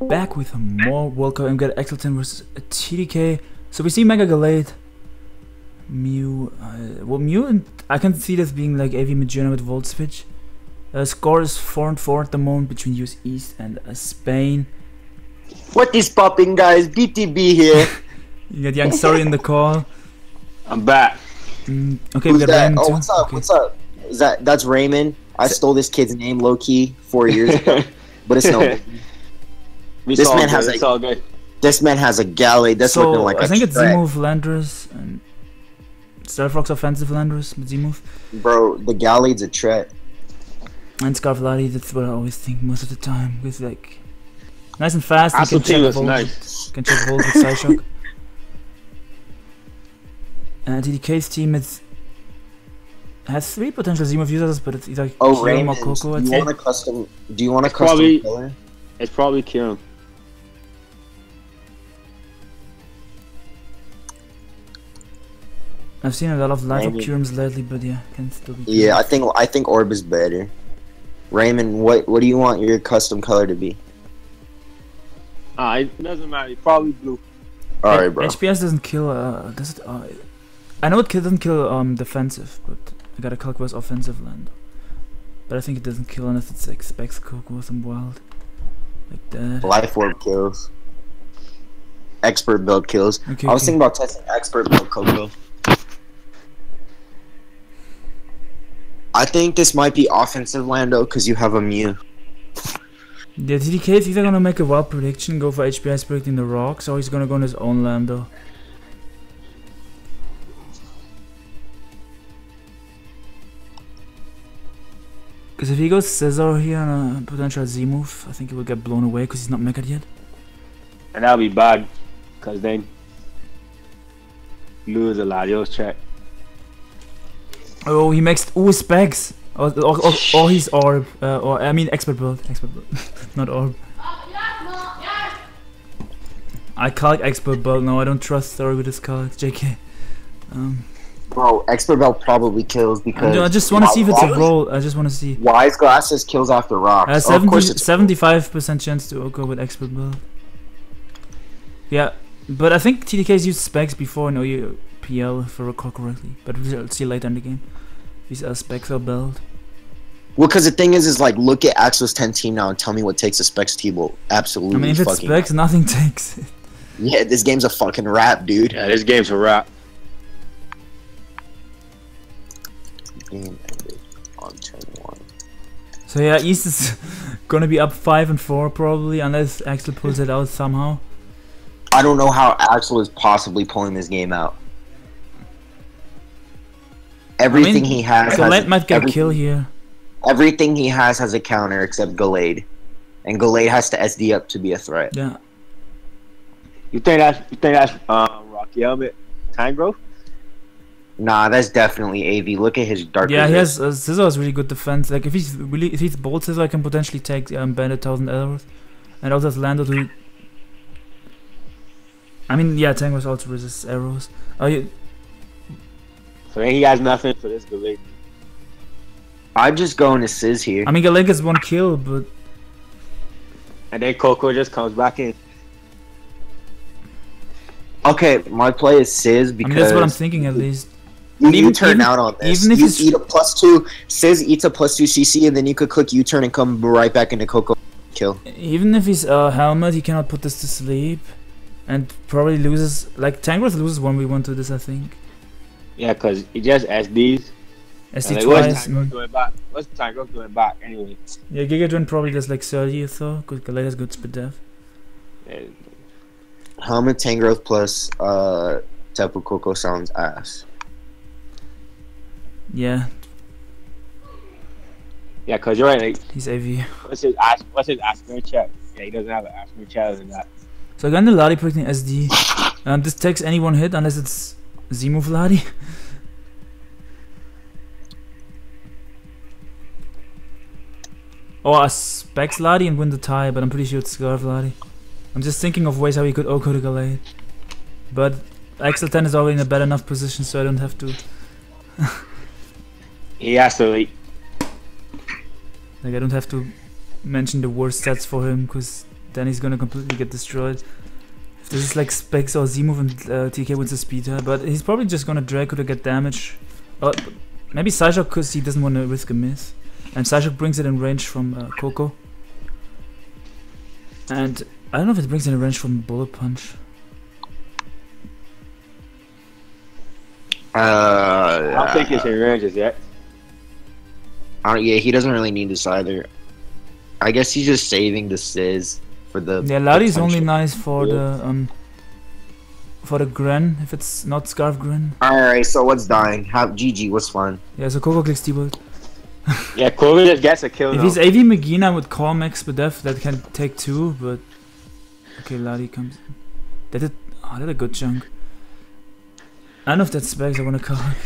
back with more World Cup. I've got Axel10 versus TDK. So we see Mega Gallade, Mew. Well, Mew, and I can see this being like AV Magearna with Volt Switch. Score is 4-4 at the moment between US East and Spain. What is popping, guys? BTB here. You got Young Story in the call. I'm back. Okay, who's we got that? Raymond. Oh, what's up? Okay. What's up? Is that's Raymond. I stole this kid's name low key 4 years ago, but it's no. This man has a Gallade. That's so, looking like I think it's Z-move Landorus and Starfrock's offensive Landorus, but Z-move. Bro, the Gallade's a threat. And Scarf Lati, that's what I always think most of the time. It's like nice and fast. You can check Volt with Psyshock. And TDK's team has three potential Z-move users, but it's either Kyurem or Koko. Do you want a custom? Do you want a custom color? It's probably Kyurem. I've seen a lot of Life Orb Kyurems lately, but yeah, can still be. Yeah, I think Orb is better. Raymond, what do you want your custom color to be? It doesn't matter. Probably blue. All right, bro. HPS doesn't kill. Does it? I know it doesn't kill defensive, but I gotta calculate offensive land. But I think it doesn't kill unless it's like Specs, Koko, or some wild like that. Life Orb kills. Expert Build kills. Okay, I was thinking about testing Expert Build Koko. I think this might be offensive Lando because you have a Mew. Yeah, TDK is either gonna make a wild prediction, go for HPS predicting the rocks, or he's gonna go on his own Lando. Because if he goes Scizor here on a potential Z-move, I think he will get blown away because he's not mecha'd yet. And that'll be bad, because then lose a Latios check. Oh, he makes Specs, or his Orb, or I mean Expert Build, not Orb. I call it Expert Build. No, I don't trust Story with his call. JK. Bro, Expert Build probably kills because I just want to see if it's a roll. I just want to see. Wise Glasses kills off the rocks. 75% chance to go with Expert Build. Yeah, but I think TDK's used Specs before. No, you. PL if I recall correctly, but we'll see later in the game. These are Specs or Build. Well, because the thing is like, look at Axel's 10 team now and tell me what takes a Specs T-Bolt. Absolutely. I mean, if it's Specs, nothing takes it. Yeah, this game's a fucking wrap, dude. Yeah, this game's a wrap. Game ended on turn 1. So yeah, East is gonna be up 5-4 probably, unless Axel pulls it out somehow. I don't know how Axel is possibly pulling this game out. Everything he has. Gallade might get a kill here. Everything he has a counter except Gallade, and Gallade has to SD up to be a threat. Yeah. You think that's Rocky Helmet, Tangrowth? Nah, that's definitely AV. Look at his dark. Yeah, he has Scizor has really good defense. Like if he's bolt Scizor, I can potentially take Bandit 1000 Elros, and also has Lando to. I mean, yeah, Tangrowth also resists arrows. So he has nothing for this Gallade. I'm just going to Sizz here. I mean, Gallade gets one kill, but... And then Koko just comes back in. Okay, my play is Sizz because... I mean, that's what I'm thinking at least. You turn out on this. Even if you eat a +2, Sizz eats a +2 CC, and then you could click U-turn and come right back into Koko kill. Even if he's Helmet, he cannot put this to sleep. And probably loses... Like, Tangrowth loses 1v1 to this, I think. Yeah, because he just SDs. SD like, twice. What's Tangrowth doing back anyway? Yeah, Gigadron probably does like 30 or so, because Gallade has good speed dev. Yeah. Helmet Tangrowth plus Tapu Koko sounds ass. Yeah. Yeah, because you're right. Like, he's AV. What's his Aspen check? Yeah, he doesn't have an Aspen check in that. So again, the Lati predicting SD. This takes any one hit unless it's Z-move Lati. Or a Specs Lati and win the tie, but I'm pretty sure it's Scarf Lati. I'm just thinking of ways how he could Oko to Gallade. But Axel10 is already in a bad enough position, so I don't have to. He has to leak. Like, I don't have to mention the worst stats for him, because then he's gonna completely get destroyed. If this is like Specs or Z-move and TK wins the speed, but he's probably just gonna Draco to get damage. Maybe Psyshock, because he doesn't want to risk a miss. And Psyshock brings it in range from Koko. And I don't know if it brings it in range from Bullet Punch. Yeah. I don't think it's in range as yet. Yeah, he doesn't really need this either. I guess he's just saving the Sizz for the. Yeah, Lati's only nice for the for the Gren if it's not Scarf Gren. Alright, so what's dying? How GG? What's fun? Yeah, so Koko clicks T-Bolt. Yeah, Koko just gets a kill. If he's AV Magearna, I would call Max Bedef. That can take two, but okay, Lati comes. That did a good chunk. I don't know if that's Specs, I want to call it.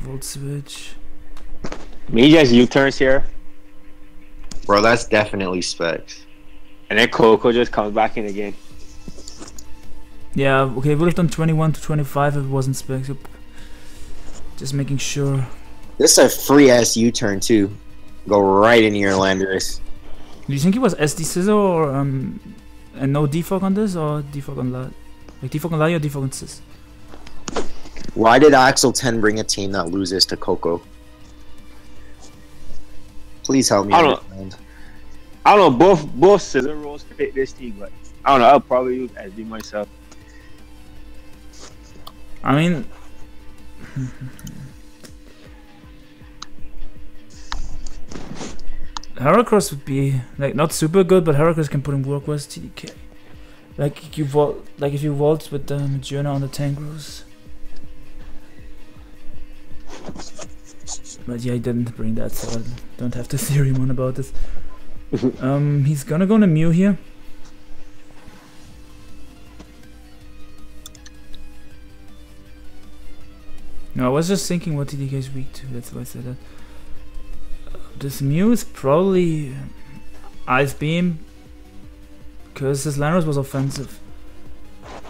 Volt Switch. Me guys, U-turns here. Bro, that's definitely Specs. And then Koko just comes back in again. Yeah, okay, we would have done 21 to 25 if it wasn't Specs. Just making sure. This is a free-ass U-turn too. Go right into your Landorus. Do you think it was SD Scizor or and no defog on this, or defog on Lati? Like defog on Lati or defog on Sizz? Why did Axel10 bring a team that loses to Koko? Please help me. I don't know. Both Scizor rolls fit this team, but I don't know. I'll probably use SD myself. I mean. Heracross would be like not super good, but Heracross can put in work with TDK. Like if you vault with the Magearna on the Tangrowth. But yeah, I didn't bring that, so I don't have to theory one about this. He's gonna go on a Mew here. No, I was just thinking what TDK is weak to. That's why I said that. This Mew is probably Ice Beam, because his Landorus was offensive,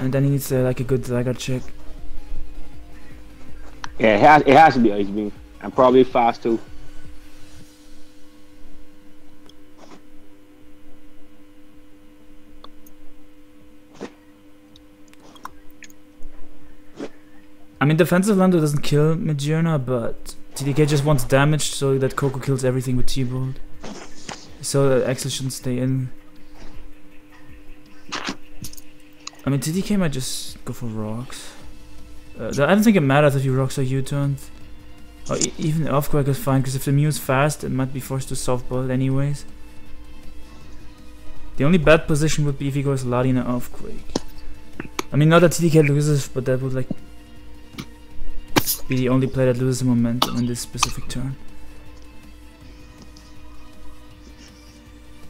and then he needs like a good Zygarde check. Yeah, it has to be Ice Beam, and probably fast too. I mean, defensive Landorus doesn't kill Magearna, but TDK just wants damage so that Koko kills everything with T-Bolt. So that Axel shouldn't stay in. I mean, TDK might just go for rocks. I don't think it matters if you rocks or U-turns. Or even Earthquake is fine, because if the Mew is fast, it might be forced to softball anyways. The only bad position would be if he goes Lati in an Earthquake. I mean, not that TDK loses, but that would like be the only player that loses momentum in this specific turn.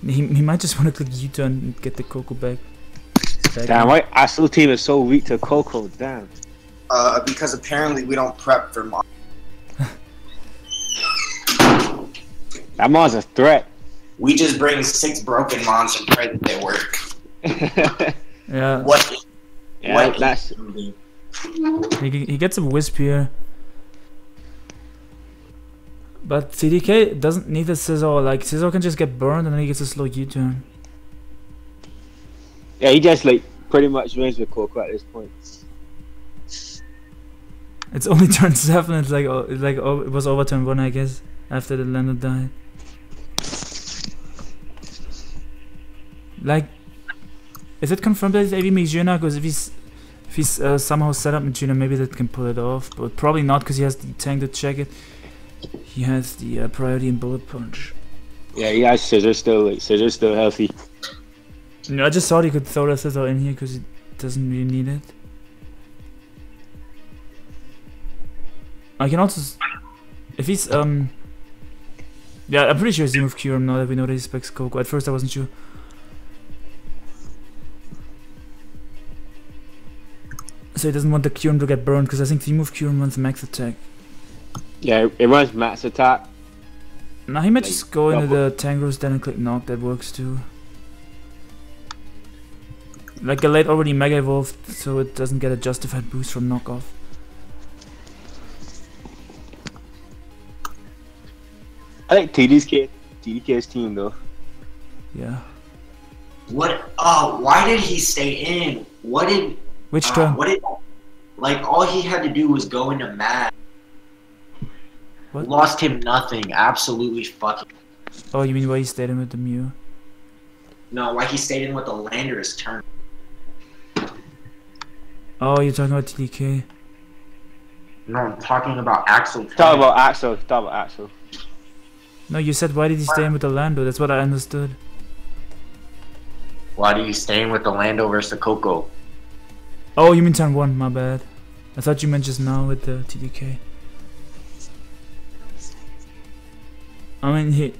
He might just want to click U-turn and get the Koko back. Damn, why Axel team is so weak to Koko? Damn. Because apparently we don't prep for Mon. That Mon's a threat. We just bring 6 broken Mons and pray that they work. Yeah. What that's. He gets a Wisp here, but TDK doesn't need a Scizor. Like Scizor can just get burned and then he gets a slow U-turn. Yeah, he just like pretty much wins with Koko at this point. It's only turn 7. It's like it was over turn 1, I guess, after the Landorus died. Like, is it confirmed that it's AV Magearna? Because if he's somehow set up Magearna, maybe that can pull it off, but probably not, because he has the tank to check it. He has the priority in Bullet Punch. Yeah, he has Scizor still, like Scizor still healthy. No, I just thought he could throw that Scizor in here because he doesn't really need it. I can also, if he's yeah, I'm pretty sure he's Z-move Kyurem now that we know that he specs Koko. At first I wasn't sure. So he doesn't want the Kyurem to get burned, because I think Z-move Kyurem runs max attack. Yeah, it runs max attack. Now he might like, just go into the Tangrowth then and click knock, that works too. Like Gallade already mega evolved, so it doesn't get a justified boost from knockoff. I like TDK's team though. Yeah. What? Oh, why did he stay in? What did? Which turn? What did? Like all he had to do was go into Mad. What? Lost him nothing. Absolutely fucking. Oh, you mean why he stayed in with the Mew? No, why he stayed in with the Landorus turn. Oh, you're talking about TDK. No, I'm talking about Axel. Talk about Axel. No, you said why did he stay in with the Lando? That's what I understood. Why do you stay in with the Lando versus the Koko? Oh, you mean turn one? My bad. I thought you meant just now with the TDK. I mean, he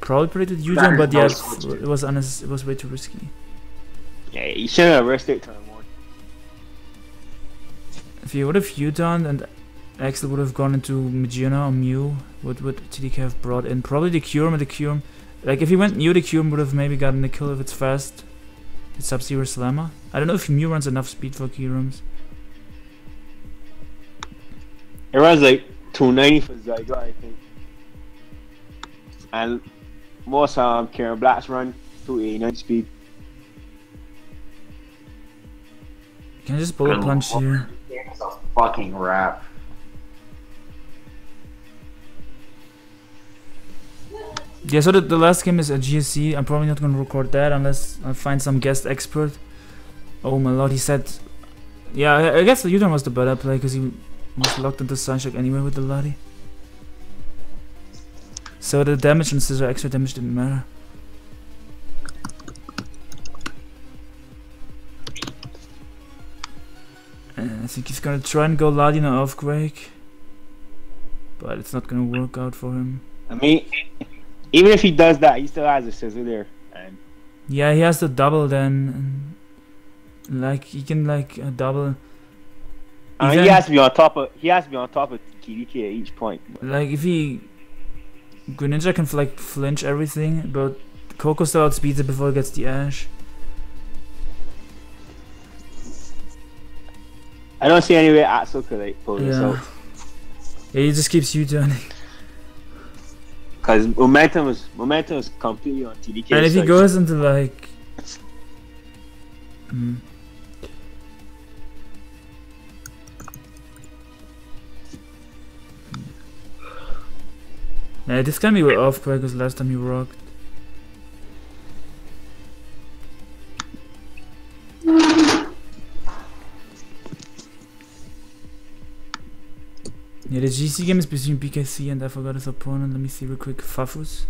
probably predicted U-turn, but yeah, it was way too risky. Yeah, you should have rested turn one. If he would have U-turned and Axel would have gone into Magearna or Mew, what would TDK have brought in? Probably the Kyurem or the Kyurem. Like, if he went Mew, the Kyurem would have maybe gotten the kill if it's fast. It's Sub-Zero Slammer. I don't know if Mew runs enough speed for Kyurems. It runs like 290 for Zygar, I think. And most Kyurem Blacks run 289 speed. Can I just bullet punch here? It's a fucking wrap. Yeah, so the last game is a GSC. I'm probably not going to record that unless I find some guest expert. Oh my lord, he said... Yeah, I guess the U-turn was the better play because he was locked into Psyshock anyway with the Lati. So the damage and Scizor extra damage didn't matter. And I think he's going to try and go Lati in an Earthquake. But it's not going to work out for him. I mean... Even if he does that, he still has a Scizor there. And yeah, he has to double then. And like he can like double. He has to be on top of. He has to be on top of TDK at each point. Like if he, Greninja can like flinch everything, but Koko still outspeeds it before it gets the Ash. I don't see any way Axel could like pull this out. Yeah, he just keeps U-turning. Because momentum is completely on TDK. And if he goes into like... Yeah, this can be with Earthquake because last time you rocked. Yeah, the GC game is between BKC and I forgot his opponent. Let me see real quick. Faffus.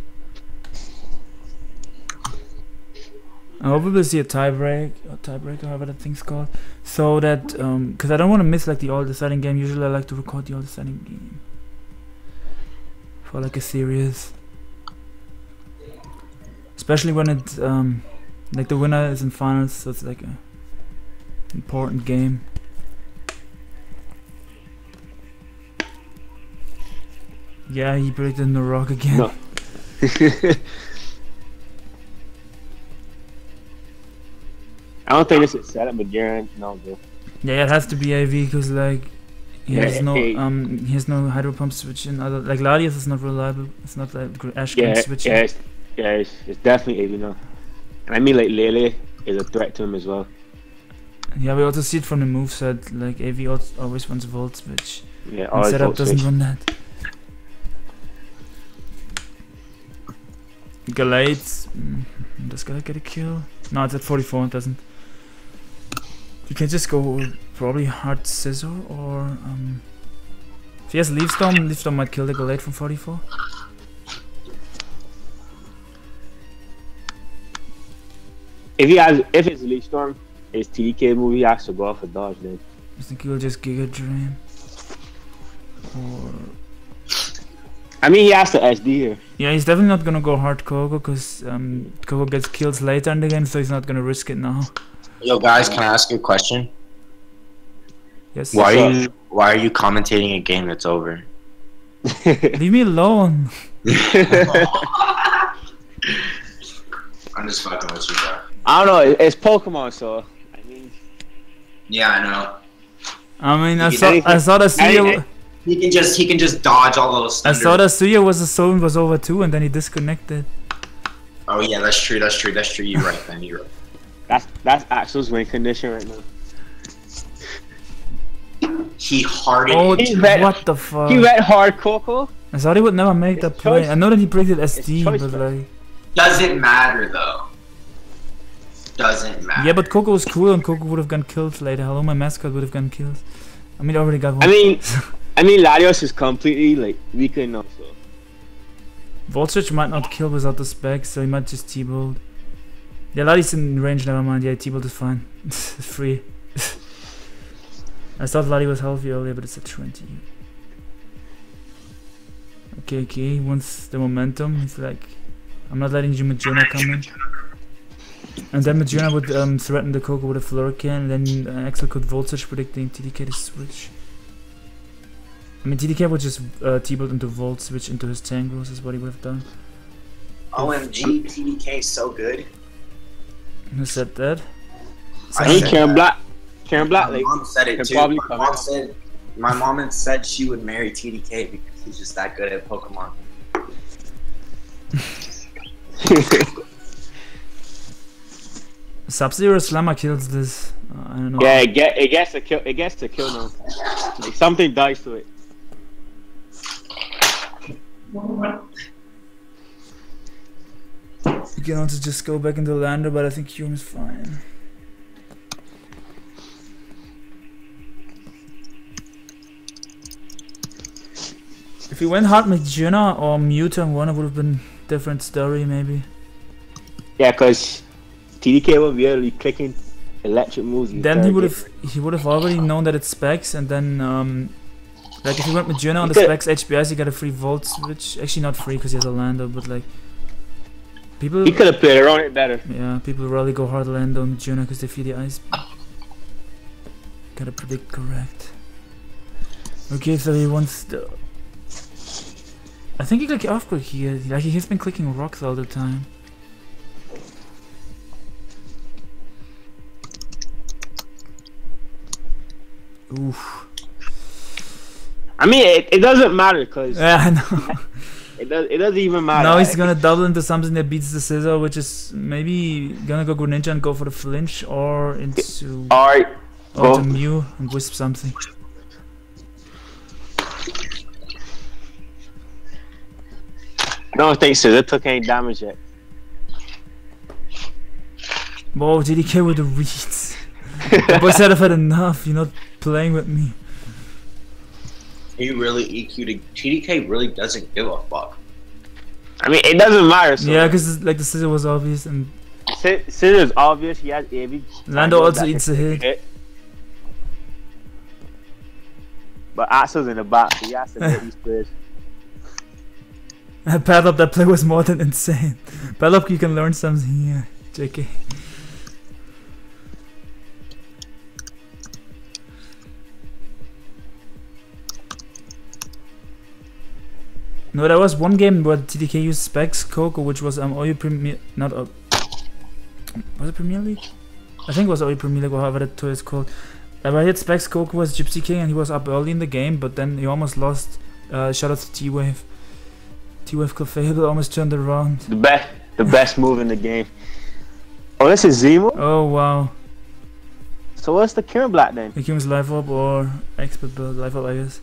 I hope we'll see a tiebreak or tiebreaker, however that thing's called. So that, because I don't want to miss like the all-deciding game. Usually I like to record the all-deciding game for like a series, especially when it, like the winner is in finals, so it's like a important game. Yeah, he breaks in the rock again. No. I don't think this is set up, but Garen, no good. Yeah, it has to be AV because like he has no hydro pump switch in other like Latios is not reliable. It's not like Ash can switch. Yeah, it's definitely AV now. And I mean like Lele is a threat to him as well. Yeah, we also see it from the moveset. Like AV always runs Volt Switch. Yeah, and setup doesn't run that. Gallade, does Gallade get a kill? No, it's at 44, it doesn't. You can just go probably hard Scizor or... if he has Leaf Storm might kill the Gallade from 44. If it's Leaf Storm, it's TDK move, he has to go off a dodge then. I think he'll just Giga Drain. Or... I mean, he has to SD here. Yeah, he's definitely not gonna go hard Koko because Koko gets kills later in the game, so he's not gonna risk it now. Yo, guys, can I ask you a question? Yes. Why are you commentating a game that's over? Leave me alone. I'm just fucking with you, bro. I don't know. It's Pokemon, so I mean. Yeah, I know. I mean, I saw the CEO. He can just dodge all those thunder. I saw that Suya was the zone was over too, and then he disconnected. Oh yeah, that's true. You're right, man. You're right. That's Axel's win condition right now. He hearted. Oh, what the fuck? He went hard, Koko. I thought he would never make that play. I know that he breaks it SD, but like... Doesn't matter, though. Doesn't matter. Yeah, but Koko was cool, and Koko would have gotten killed later. Hello, my mascot would have gotten killed. I mean, I already got one. I mean, Latios is completely, like, weaker enough, so... Volt Switch might not kill without the specs, so he might just T-Bolt. Yeah, Latios in range, never mind. Yeah, T-Bolt is fine. It's free. I thought Lati was healthy earlier, but it's at 20. Okay, he wants the momentum. He's like, I'm not letting you Magearna come in. And then Magearna would threaten the Koko with a Florican, and then Axel could Volt Switch, predicting TDK to switch. I mean, TDK would just T-Bolt into Volt Switch into his Tangrowth is what he would have done. OMG, TDK is so good. Who said that? I think Karen Black, my mom said it too. My mom said she would marry TDK because he's just that good at Pokemon. Sub-Zero Slammer kills this. I don't know. Yeah, it gets the kill now. Like something dies to it. You can also just go back into Lander, but I think Kyurem is fine. If he went hard Magearna or Mew turn 1, it would have been different story, maybe. Yeah, because TDK would be really clicking electric moves. Then he would have already known that it's specs, and then like if he went Magearna on the specs HPS, he got a free Volt Switch. Actually not free because he has a Lando, but like people. He could have played around it better. Yeah, people rarely go hard Lando on Magearna because they feel the Ice Beam. Gotta predict correct. Okay, so he wants the. I think he clicked Earthquake here, like he has been clicking rocks all the time. Oof. I mean, it doesn't matter cause... Yeah, I know. It doesn't even matter. Now he's gonna double into something that beats the Scizor, which is maybe gonna go Greninja and go for the flinch, or into... Alright. Or into Mew and Wisp something. I don't think so, that took any damage yet. Whoa, TDK with the reeds. The boy said I've had enough, you're not playing with me. He really EQ'd. TDK really doesn't give a fuck. I mean, it doesn't matter. So yeah, because like the Scizor was obvious. And Scizor is obvious, he has AV. Lando also eats a hit. But Axel's in the box, so he has to hit these players. Padlock, that play was more than insane. Padlock, you can learn something here, JK. No, there was one game where TDK used Specs Koko, which was OU Premier... Not OU... Was it Premier League? I think it was OU Premier League, or however that tour is called. I hit Specs Koko was Gypsy King, and he was up early in the game, but then he almost lost. Shout out to T-Wave. T-Wave Clefable almost turned around. The best move in the game. Oh, this is Z-move? Oh, wow. So what's the Kyurem Black then? The Kyurem's Life Orb or Expert Build. Life Orb, I guess.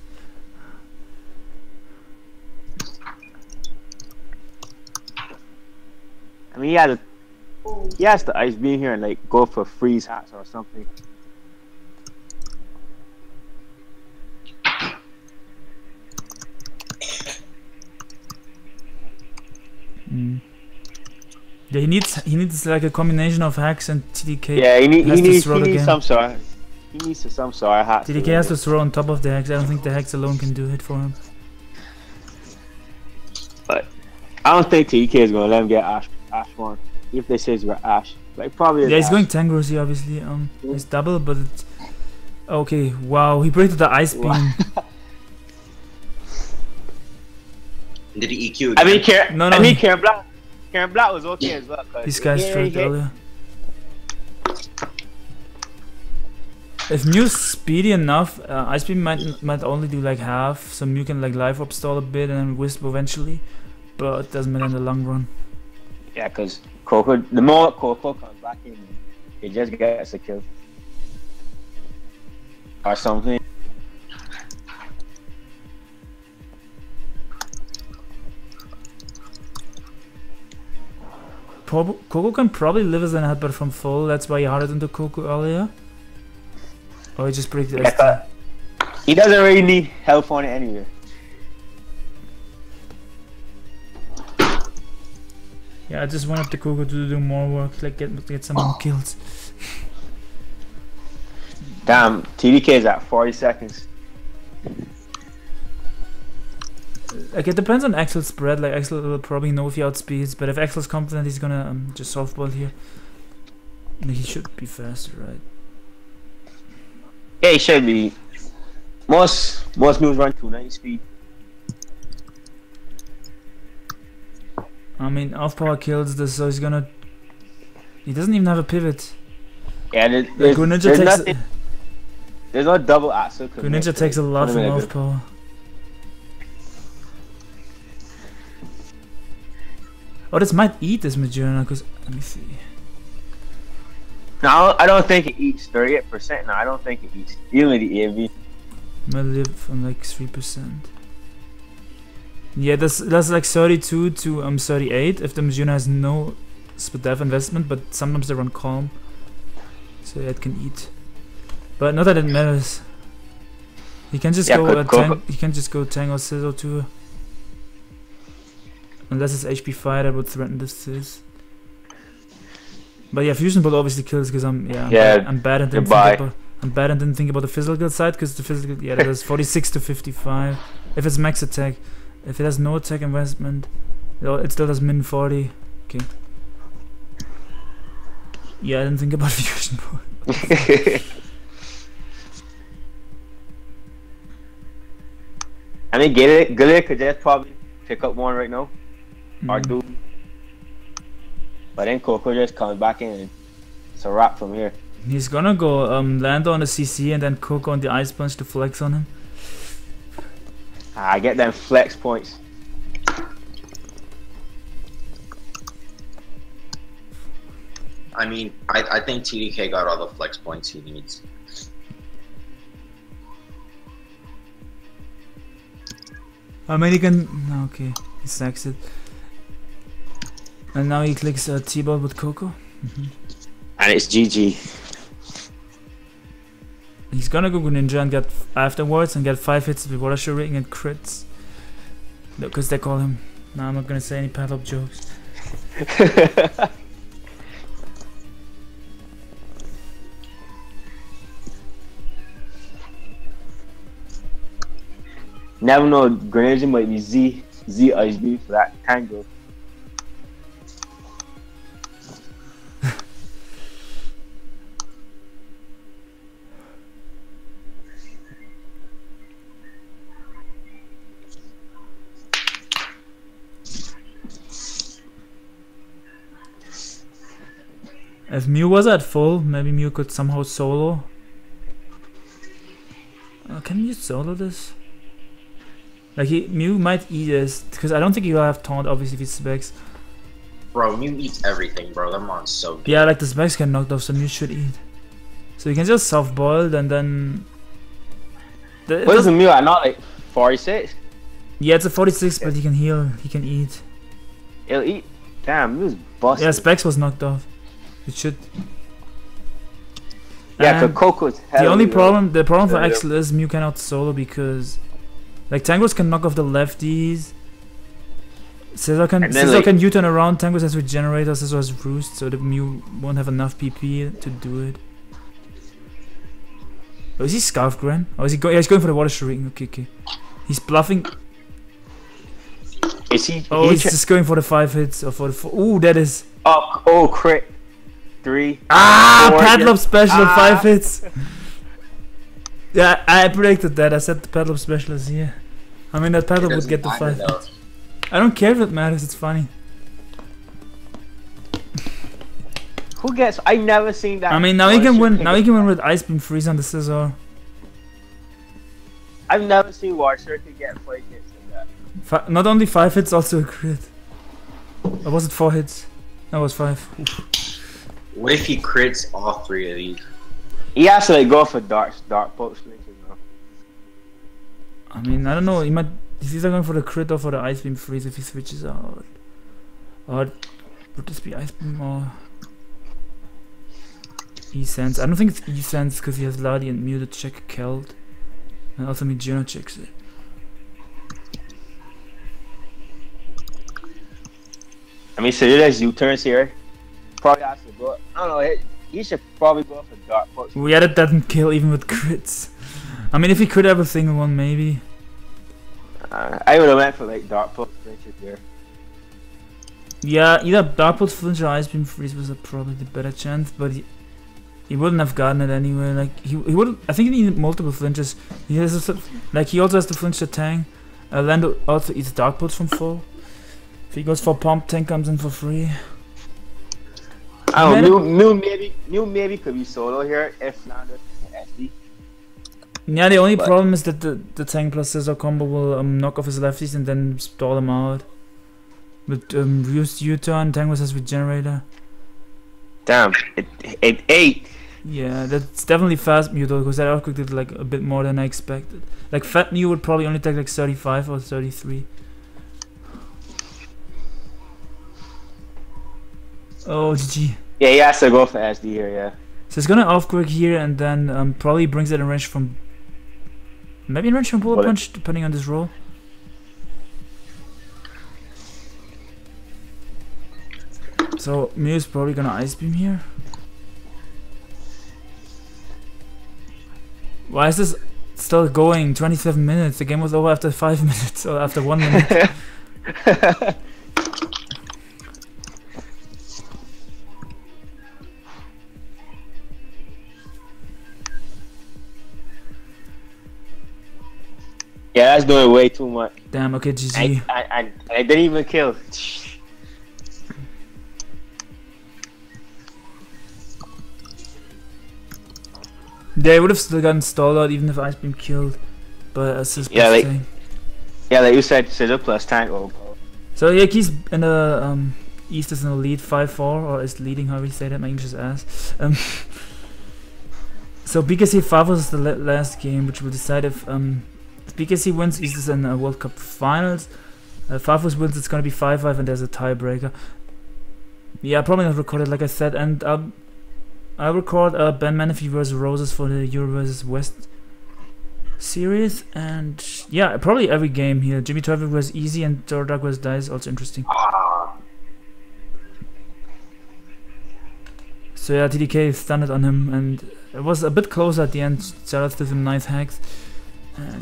I mean, he has the Ice Beam here and like go for freeze hats or something. Mm. Yeah, he needs like a combination of hacks and TDK. Yeah, he needs some sort. He needs some sort of hack. TDK has to throw on top of the hacks. I don't think the hacks alone can do it for him. But I don't think TDK is gonna let him get Ash one if they say he's got Ash. Like probably. Yeah, he's going Tangrowth here obviously. It's double, but it's... okay. Wow, he breaks the Ice Beam. Did he EQ again? I mean, Karen Black was okay as well. This guy's straight earlier. If Mew's speedy enough. Ice Beam might only do like half, so Mew can like Life Orb stall a bit and then Wisp eventually, but it doesn't matter in the long run. Yeah, because Koko, the more Koko comes back in, it just gets a kill or something. Koko can probably live as an headbutt from full, that's why he harded into Koko earlier. Oh, he just breaks the ice. He doesn't really need help on it anyway. Yeah, I just wanted the Koko to do more work, like get some more kills. Damn, TDK is at 40 seconds. Like, it depends on Axel's spread. Like, Axel will probably know if he outspeeds, but if Axel's confident, he's gonna just softball here. He should be faster, right? Yeah, he should be. Most moves run 290 speed. I mean, off power kills this, so he's gonna. He doesn't even have a pivot. Yeah, there's nothing. There's no double Axel. Greninja takes a lot from off power. Oh, this might eat this Magearna, because, let me see. No, I don't think it eats 38%. No, I don't think it eats. Even the EMV. Might live on like 3%. Yeah, that's like 32 to 38 if the Magearna has no SpDef investment, but sometimes they run calm. So yeah, it can eat. But not that it matters. He can just go Tang or Scizor too. Unless it's HP fire that would threaten this Sizz. But yeah, Fusion Bolt obviously kills because I'm bad and didn't think about the physical side, because the physical that is 46 to 55 if it's max attack. If it has no attack investment, it still does min 40. Okay. Yeah, I didn't think about Fusion Bolt. I mean, Gallade could just probably pick up one right now. Or do. But then Koko just comes back in and it's a wrap from here. He's gonna go Landor on the CC and then Koko on the Ice Punch to flex on him. I get them flex points. I mean, I think TDK got all the flex points he needs. I mean, he can... Okay, he sacks it. And now he clicks T-Bolt with Koko. And it's GG. He's gonna go Greninja and get afterwards and get 5 hits with Water Shuriken and crits. Because they call him. No, I'm not gonna say any padlock jokes. Never know, Greninja might be Z Ice Beam for that Tangrowth. If Mew was at full, maybe Mew could somehow solo. Can you solo this? Like, Mew might eat this, because I don't think he'll have taunt, obviously, if he specs. Bro, Mew eats everything, bro. That mon's so good. Yeah, like, the specs can knock off, so Mew should eat. So you can just soft-boil, and then... What is the Mew at now, like, 46? Yeah, it's a 46, but he can heal. He can eat. He'll eat? Damn, Mew's busted. Yeah, specs was knocked off. It should. Yeah, and for Koko's the only problem, the problem for Axel is Mew cannot solo because, like, Tangrowth can knock off the lefties. Scizor can U-turn around. Tangrowth has Regenerator. Scizor has Roost, so the Mew won't have enough PP to do it. Oh, is he Scarf Gran? Oh, is he going? Yeah, he's going for the Water Shuriken. Okay. He's bluffing. Is he? Oh, he's just going for the 5 hits or for the 4. Ooh, that is. Oh, crit. 3. Padlock special, 5 hits. Yeah, I predicted that. I said the padlock special is here. I mean, that padlock would get the 5 hits. I don't care if it matters, it's funny. Who gets? I never seen that. I mean, now he can win with Ice Beam Freeze on the Scizor. I've never seen Watcher to get 5 hits in that. Not only 5 hits, also a crit. Or was it 4 hits? No, it was 5. What if he crits all 3 of these? He actually go for dark pulse snitches though. I mean, I don't know, he might... He's either going for the crit or for the Ice Beam freeze if he switches out. Or... would this be Ice Beam or... E-Sense? I don't think it's E-Sense because he has Lati and Mew to check Keld. And also Magearna checks it. I mean, so there's U-turns here. Probably has to go up. I don't know, he should probably go for Dark Pulse. Yeah, that doesn't kill even with crits. I mean, if he could have a single one, maybe. I would have went for like Dark Pulse flinches there. Yeah, either Dark Pulse flinch or Ice Beam freeze was probably the better chance, but he wouldn't have gotten it anyway. Like he would, I think he needed multiple flinches. He has a, like he also has to flinch the Tang. Lando also eats Dark Pulse from full. If he goes for Pump, Tang comes in for free. I don't know. Maybe could be solo here if not SD. Yeah, the only problem is that the Tang plus Scizor combo will knock off his lefties and then stall him out. But used U-turn, Tang was his regenerator. Damn, it ate. Yeah, that's definitely fast Mew though, because that outcooked did like a bit more than I expected. Like fat Mew would probably only take like 35 or 33. Oh, GG. Yeah, he has to go for SD here, yeah. So it's gonna off-quick here and then probably brings it in range from... Maybe in range from Bullet Punch, depending on this roll. So Mew is probably gonna Ice Beam here. Why is this still going? 27 minutes. The game was over after 5 minutes or after 1 minute. Yeah, that's doing way too much. Damn, okay, GG. I didn't even kill. They would have still gotten stalled out even if Ice Beam killed. But that's his best thing. Yeah, like you said, Scizor plus tank. So yeah, he's in the East is in the lead 5-4 or is leading, however you say that, my English is ass. So BKC Faffus is the last game which will decide if BKC wins, East is in the World Cup Finals. Faffus wins, it's gonna be 5-5 and there's a tiebreaker. Yeah, probably not recorded like I said, and I'll record Ben Menefee vs Roses for the Euro vs West series, and yeah, probably every game here. Jimmy Traffic was easy and Dordak was Dice, also interesting. So yeah, TDK stunned on him and it was a bit closer at the end. Shout out to some nice hacks.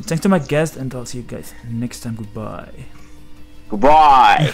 Thanks to my guest, and I'll see you guys next time. Goodbye. Goodbye.